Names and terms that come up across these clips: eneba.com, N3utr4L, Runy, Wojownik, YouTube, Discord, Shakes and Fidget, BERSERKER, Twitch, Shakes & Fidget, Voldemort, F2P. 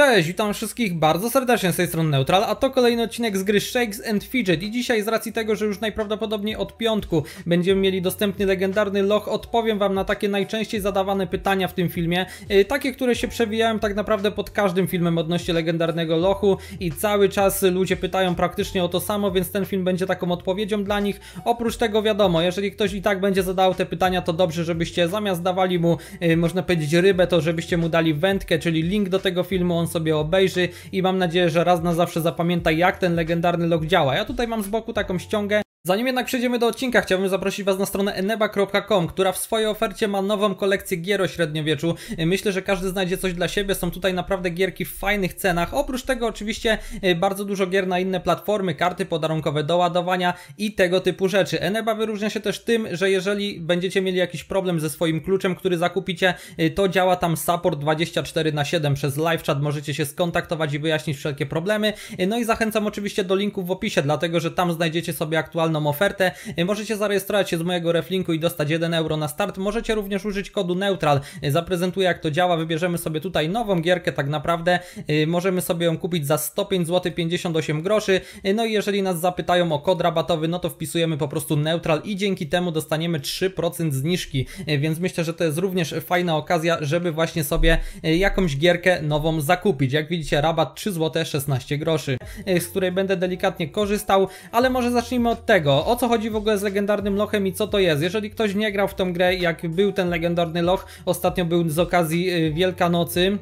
Cześć, witam wszystkich bardzo serdecznie, z tej strony Neutral, a to kolejny odcinek z gry Shakes and Fidget i dzisiaj z racji tego, że już najprawdopodobniej od piątku będziemy mieli dostępny legendarny loch, odpowiem wam na takie najczęściej zadawane pytania w tym filmie, takie, które się przewijają tak naprawdę pod każdym filmem odnośnie legendarnego lochu i cały czas ludzie pytają praktycznie o to samo, więc ten film będzie taką odpowiedzią dla nich. Oprócz tego wiadomo, jeżeli ktoś i tak będzie zadał te pytania, to dobrze, żebyście zamiast dawali mu, można powiedzieć, rybę, to żebyście mu dali wędkę, czyli link do tego filmu, on sobie obejrzy i mam nadzieję, że raz na zawsze zapamięta, jak ten legendarny loch działa. Ja tutaj mam z boku taką ściągę. Zanim jednak przejdziemy do odcinka, chciałbym zaprosić was na stronę eneba.com, która w swojej ofercie ma nową kolekcję gier o średniowieczu. Myślę, że każdy znajdzie coś dla siebie, są tutaj naprawdę gierki w fajnych cenach. Oprócz tego oczywiście bardzo dużo gier na inne platformy, karty podarunkowe do ładowania i tego typu rzeczy. Eneba wyróżnia się też tym, że jeżeli będziecie mieli jakiś problem ze swoim kluczem, który zakupicie, to działa tam support 24/7 przez live chat, możecie się skontaktować i wyjaśnić wszelkie problemy. No i zachęcam oczywiście do linków w opisie, dlatego że tam znajdziecie sobie aktualną ofertę. Możecie zarejestrować się z mojego reflinku i dostać 1 euro na start. Możecie również użyć kodu NEUTRAL. Zaprezentuję, jak to działa. Wybierzemy sobie tutaj nową gierkę tak naprawdę. Możemy sobie ją kupić za 105,58 zł. No i jeżeli nas zapytają o kod rabatowy, no to wpisujemy po prostu NEUTRAL i dzięki temu dostaniemy 3% zniżki. Więc myślę, że to jest również fajna okazja, żeby właśnie sobie jakąś gierkę nową zakupić. Jak widzicie, rabat 3,16 zł, z której będę delikatnie korzystał, ale może zacznijmy od tego. O co chodzi w ogóle z legendarnym lochem i co to jest? Jeżeli ktoś nie grał w tą grę, jak był ten legendarny loch, ostatnio był z okazji Wielkanocy,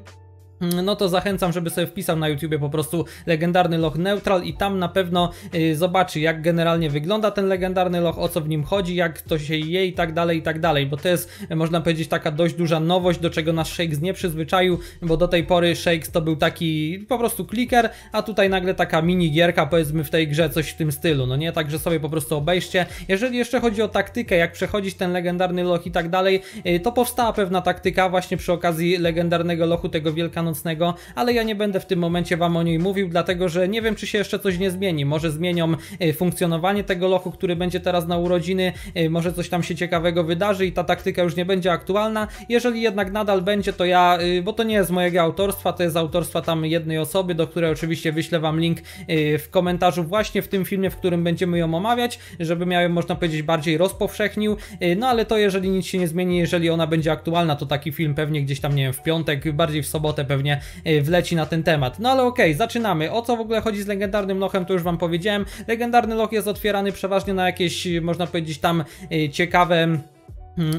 no to zachęcam, żeby sobie wpisał na YouTubie po prostu legendarny loch Neutral i tam na pewno zobaczy, jak generalnie wygląda ten legendarny loch, o co w nim chodzi, jak to się je i tak dalej, bo to jest, można powiedzieć, taka dość duża nowość, do czego nas Shakes nie przyzwyczaił, bo do tej pory Shakes to był taki po prostu kliker, a tutaj nagle taka mini gierka, powiedzmy, w tej grze, coś w tym stylu, no nie? Także sobie po prostu obejście. Jeżeli jeszcze chodzi o taktykę, jak przechodzić ten legendarny loch i tak dalej, to powstała pewna taktyka właśnie przy okazji legendarnego lochu tego Wielkanocnego, ale ja nie będę w tym momencie wam o niej mówił, dlatego że nie wiem, czy się jeszcze coś nie zmieni. Może zmienią funkcjonowanie tego lochu, który będzie teraz na urodziny, może coś tam się ciekawego wydarzy i ta taktyka już nie będzie aktualna. Jeżeli jednak nadal będzie, to ja, bo to nie jest mojego autorstwa, to jest autorstwa tam jednej osoby, do której oczywiście wyślę wam link w komentarzu właśnie w tym filmie, w którym będziemy ją omawiać, żebym ja ją, można powiedzieć, bardziej rozpowszechnił. No ale to jeżeli nic się nie zmieni, jeżeli ona będzie aktualna, to taki film pewnie gdzieś tam, nie wiem, w piątek, bardziej w sobotę pewnie wleci na ten temat. No ale okej, zaczynamy. O co w ogóle chodzi z legendarnym lochem, to już wam powiedziałem. Legendarny loch jest otwierany przeważnie na jakieś, można powiedzieć, tam ciekawe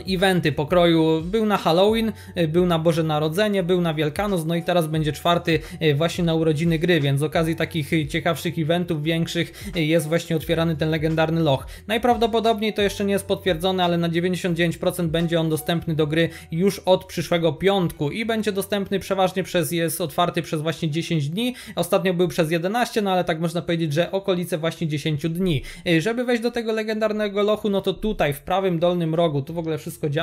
eventy pokroju. Był na Halloween, był na Boże Narodzenie, był na Wielkanoc, no i teraz będzie czwarty właśnie na urodziny gry, więc z okazji takich ciekawszych eventów, większych, jest właśnie otwierany ten legendarny loch. Najprawdopodobniej to jeszcze nie jest potwierdzone, ale na 99% będzie on dostępny do gry już od przyszłego piątku i będzie dostępny przeważnie przez, jest otwarty przez właśnie 10 dni. Ostatnio był przez 11, no ale tak można powiedzieć, że okolice właśnie 10 dni. Żeby wejść do tego legendarnego lochu, no to tutaj w prawym dolnym rogu, tu w ogóle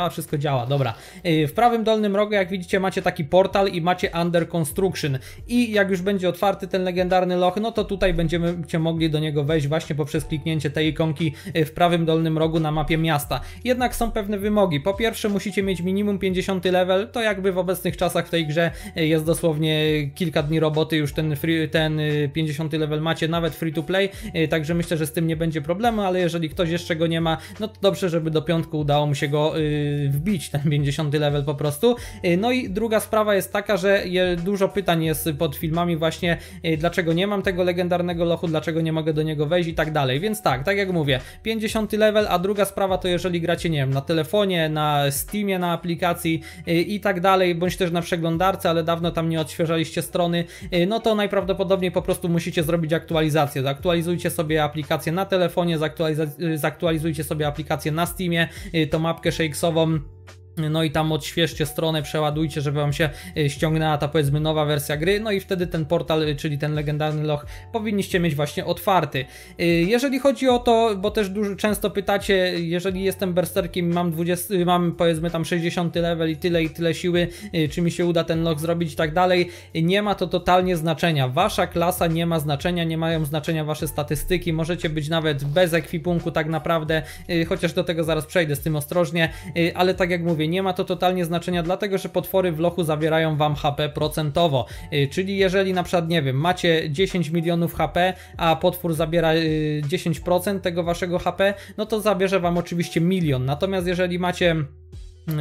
wszystko działa, dobra. W prawym dolnym rogu, jak widzicie, macie taki portal i macie Under Construction i jak już będzie otwarty ten legendarny loch, no to tutaj będziecie mogli do niego wejść właśnie poprzez kliknięcie tej ikonki w prawym dolnym rogu na mapie miasta. Jednak są pewne wymogi. Po pierwsze, musicie mieć minimum 50 level, to jakby w obecnych czasach w tej grze jest dosłownie kilka dni roboty, już ten 50 level macie, nawet free to play, także myślę, że z tym nie będzie problemu, ale jeżeli ktoś jeszcze go nie ma, no to dobrze, żeby do piątku udało mu się go wbić, ten 50 level po prostu. No i druga sprawa jest taka, że dużo pytań jest pod filmami właśnie, dlaczego nie mam tego legendarnego lochu, dlaczego nie mogę do niego wejść i tak dalej, więc tak jak mówię, 50 level, a druga sprawa to jeżeli gracie, nie wiem, na telefonie, na Steamie, na aplikacji i tak dalej, bądź też na przeglądarce, ale dawno tam nie odświeżaliście strony, no to najprawdopodobniej po prostu musicie zrobić aktualizację. Zaktualizujcie sobie aplikację na telefonie, zaktualizujcie sobie aplikację na Steamie, to mapkę Shakesową, no i tam odświeżcie stronę, przeładujcie, żeby wam się ściągnęła ta, powiedzmy, nowa wersja gry, no i wtedy ten portal, czyli ten legendarny loch, powinniście mieć właśnie otwarty. Jeżeli chodzi o to, bo też często pytacie, jeżeli jestem berserkiem, mam powiedzmy tam 60 level i tyle siły, czy mi się uda ten loch zrobić i tak dalej, nie ma to totalnie znaczenia. Wasza klasa nie ma znaczenia, nie mają znaczenia wasze statystyki, możecie być nawet bez ekwipunku tak naprawdę, chociaż do tego zaraz przejdę, z tym ostrożnie, ale tak jak mówię, mówię, nie ma to totalnie znaczenia, dlatego że potwory w lochu zawierają wam HP procentowo, czyli jeżeli na przykład, nie wiem, macie 10 milionów HP, a potwór zabiera 10% tego waszego HP, no to zabierze wam oczywiście milion, natomiast jeżeli macie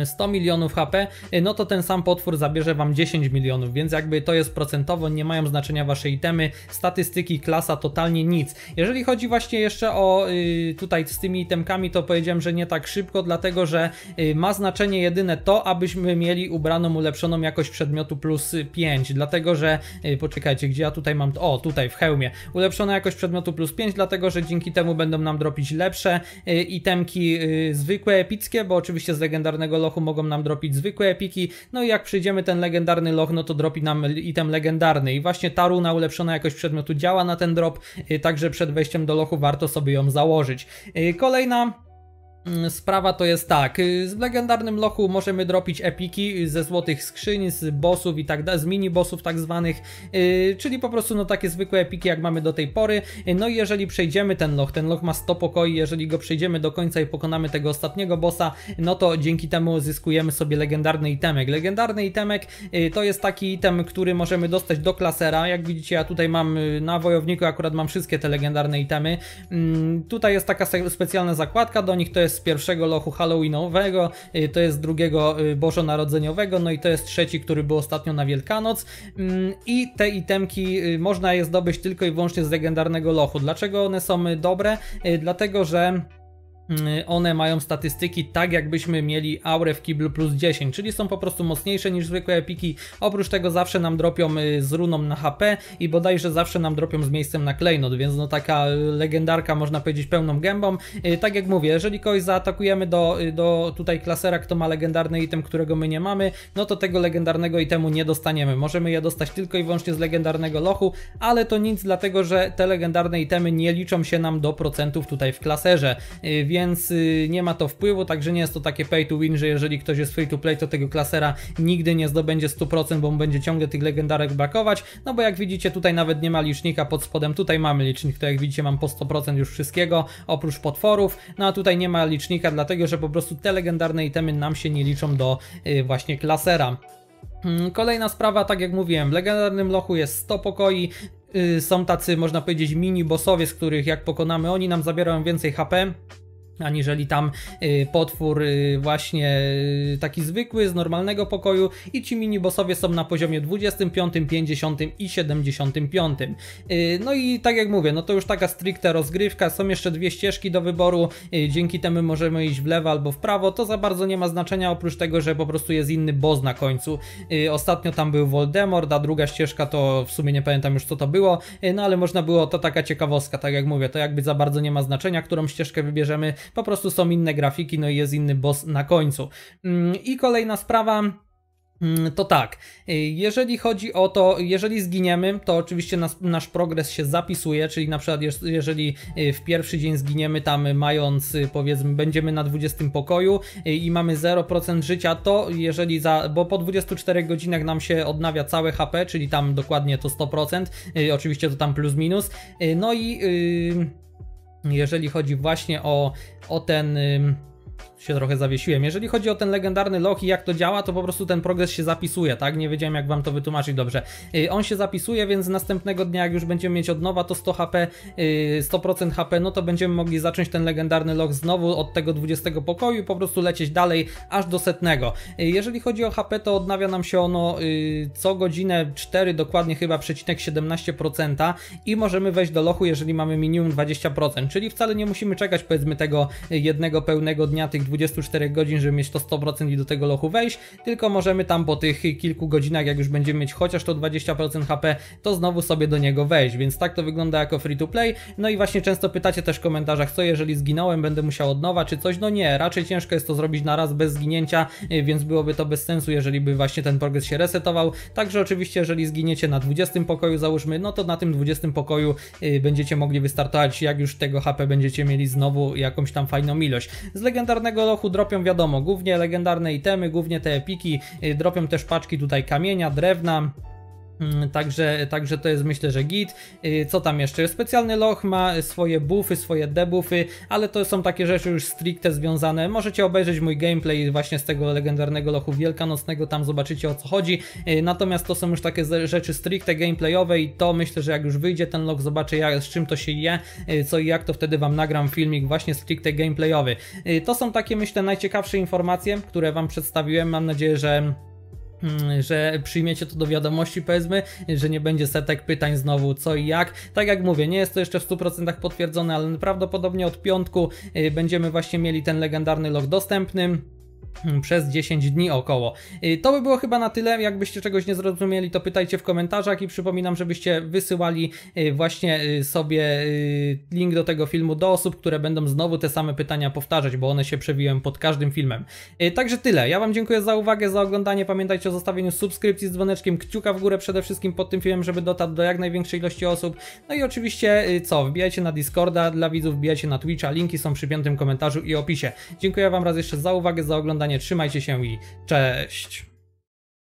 100 milionów HP, no to ten sam potwór zabierze wam 10 milionów, więc jakby to jest procentowo, nie mają znaczenia wasze itemy, statystyki, klasa, totalnie nic. Jeżeli chodzi właśnie jeszcze o tutaj z tymi itemkami, to powiedziałem, że nie tak szybko, dlatego że ma znaczenie jedyne to, abyśmy mieli ubraną, ulepszoną jakość przedmiotu plus 5, dlatego że, poczekajcie, gdzie ja tutaj mam, o tutaj w hełmie, ulepszona jakość przedmiotu plus 5, dlatego że dzięki temu będą nam dropić lepsze itemki zwykłe, epickie, bo oczywiście z legendarnego lochu mogą nam dropić zwykłe epiki, no i jak przyjdziemy ten legendarny loch, no to dropi nam item legendarny i właśnie ta runa ulepszona jakość przedmiotu działa na ten drop, także przed wejściem do lochu warto sobie ją założyć. Kolejna sprawa to jest tak, z legendarnym lochu możemy dropić epiki ze złotych skrzyń, z bossów i tak dalej, z mini bossów tak zwanych, czyli po prostu no takie zwykłe epiki jak mamy do tej pory, no i jeżeli przejdziemy ten loch ma 100 pokoi, jeżeli go przejdziemy do końca i pokonamy tego ostatniego bossa, no to dzięki temu zyskujemy sobie legendarny itemek. Legendarny itemek to jest taki item, który możemy dostać do klasera, jak widzicie ja tutaj mam na wojowniku akurat mam wszystkie te legendarne itemy, tutaj jest taka specjalna zakładka, do nich to jest z pierwszego lochu halloweenowego, to jest z drugiego bożonarodzeniowego, no i to jest trzeci, który był ostatnio na Wielkanoc i te itemki można je zdobyć tylko i wyłącznie z legendarnego lochu. Dlaczego one są dobre? Dlatego, że one mają statystyki tak jakbyśmy mieli aurę w kiblu plus 10, czyli są po prostu mocniejsze niż zwykłe epiki, oprócz tego zawsze nam dropią z runą na HP i bodajże zawsze nam dropią z miejscem na klejnot, więc no taka legendarka można powiedzieć pełną gębą. Tak jak mówię, jeżeli kogoś zaatakujemy do tutaj klasera, kto ma legendarny item, którego my nie mamy, no to tego legendarnego itemu nie dostaniemy, możemy je dostać tylko i wyłącznie z legendarnego lochu, ale to nic, dlatego że te legendarne itemy nie liczą się nam do procentów tutaj w klaserze, więc nie ma to wpływu, także nie jest to takie pay to win, że jeżeli ktoś jest free to play, to tego klasera nigdy nie zdobędzie 100%, bo mu będzie ciągle tych legendarek brakować, no bo jak widzicie tutaj nawet nie ma licznika pod spodem, tutaj mamy licznik, to jak widzicie mam po 100% już wszystkiego, oprócz potworów, no a tutaj nie ma licznika, dlatego że po prostu te legendarne itemy nam się nie liczą do właśnie klasera. Kolejna sprawa, tak jak mówiłem, w legendarnym lochu jest 100 pokoi, są tacy można powiedzieć mini bossowie, z których jak pokonamy oni nam zabierają więcej HP, aniżeli tam potwór właśnie taki zwykły z normalnego pokoju i ci minibossowie są na poziomie 25, 50 i 75. No i tak jak mówię, no to już taka stricte rozgrywka, są jeszcze dwie ścieżki do wyboru, dzięki temu możemy iść w lewo albo w prawo, to za bardzo nie ma znaczenia oprócz tego, że po prostu jest inny boss na końcu. Ostatnio tam był Voldemort, a druga ścieżka to w sumie nie pamiętam już co to było, no ale można było, to taka ciekawostka, tak jak mówię, to jakby za bardzo nie ma znaczenia, którą ścieżkę wybierzemy, po prostu są inne grafiki, no i jest inny boss na końcu. I kolejna sprawa to tak, jeżeli chodzi o to, jeżeli zginiemy, to oczywiście nasz progres się zapisuje, czyli na przykład jeżeli w pierwszy dzień zginiemy tam mając, powiedzmy, będziemy na 20 pokoju i mamy 0% życia, to jeżeli bo po 24 godzinach nam się odnawia całe HP, czyli tam dokładnie to 100%, oczywiście to tam plus minus, no i jeżeli chodzi właśnie o ten... się trochę zawiesiłem. Jeżeli chodzi o ten legendarny loch i jak to działa, to po prostu ten progres się zapisuje, tak? Nie wiedziałem jak wam to wytłumaczyć dobrze. On się zapisuje, więc następnego dnia jak już będziemy mieć od nowa to 100 HP, 100% HP, no to będziemy mogli zacząć ten legendarny loch znowu od tego 20 pokoju i po prostu lecieć dalej aż do 100. Jeżeli chodzi o HP, to odnawia nam się ono co godzinę 4, dokładnie chyba przecinek 17% i możemy wejść do lochu, jeżeli mamy minimum 20%, czyli wcale nie musimy czekać powiedzmy tego jednego pełnego dnia, tych 24 godzin, żeby mieć to 100% i do tego lochu wejść, tylko możemy tam po tych kilku godzinach, jak już będziemy mieć chociaż to 20% HP, to znowu sobie do niego wejść, więc tak to wygląda jako free to play. No i właśnie często pytacie też w komentarzach, co jeżeli zginąłem, będę musiał od nowa czy coś, no nie, raczej ciężko jest to zrobić na raz bez zginięcia, więc byłoby to bez sensu, jeżeli by właśnie ten progres się resetował, także oczywiście jeżeli zginiecie na 20 pokoju załóżmy, no to na tym 20 pokoju będziecie mogli wystartować, jak już tego HP będziecie mieli znowu jakąś tam fajną ilość. Z legendarnego lochu dropią wiadomo, głównie legendarne itemy, głównie te epiki, dropią też paczki tutaj kamienia, drewna, Także to jest, myślę, że git. Co tam jeszcze? Specjalny loch ma swoje buffy, swoje debuffy, ale to są takie rzeczy już stricte związane. Możecie obejrzeć mój gameplay właśnie z tego legendarnego lochu wielkanocnego, tam zobaczycie o co chodzi. Natomiast to są już takie rzeczy stricte gameplayowe i to myślę, że jak już wyjdzie ten loch, zobaczę z czym to się je, co i jak, to wtedy wam nagram filmik właśnie stricte gameplayowy. To są takie, myślę, najciekawsze informacje, które wam przedstawiłem. Mam nadzieję, że przyjmiecie to do wiadomości, powiedzmy, że nie będzie setek pytań znowu co i jak. Tak jak mówię, nie jest to jeszcze w 100% potwierdzone, ale prawdopodobnie od piątku będziemy właśnie mieli ten legendarny log dostępny przez 10 dni około. To by było chyba na tyle. Jakbyście czegoś nie zrozumieli, to pytajcie w komentarzach i przypominam, żebyście wysyłali właśnie sobie link do tego filmu do osób, które będą znowu te same pytania powtarzać, bo one się przewijają pod każdym filmem. Także tyle. Ja wam dziękuję za uwagę, za oglądanie. Pamiętajcie o zostawieniu subskrypcji z dzwoneczkiem, kciuka w górę przede wszystkim pod tym filmem, żeby dotarł do jak największej ilości osób. No i oczywiście wbijajcie na Discorda dla widzów, wbijajcie na Twitcha. Linki są przy 5. komentarzu i opisie. Dziękuję wam raz jeszcze za uwagę, za oglądanie. Trzymajcie się i cześć!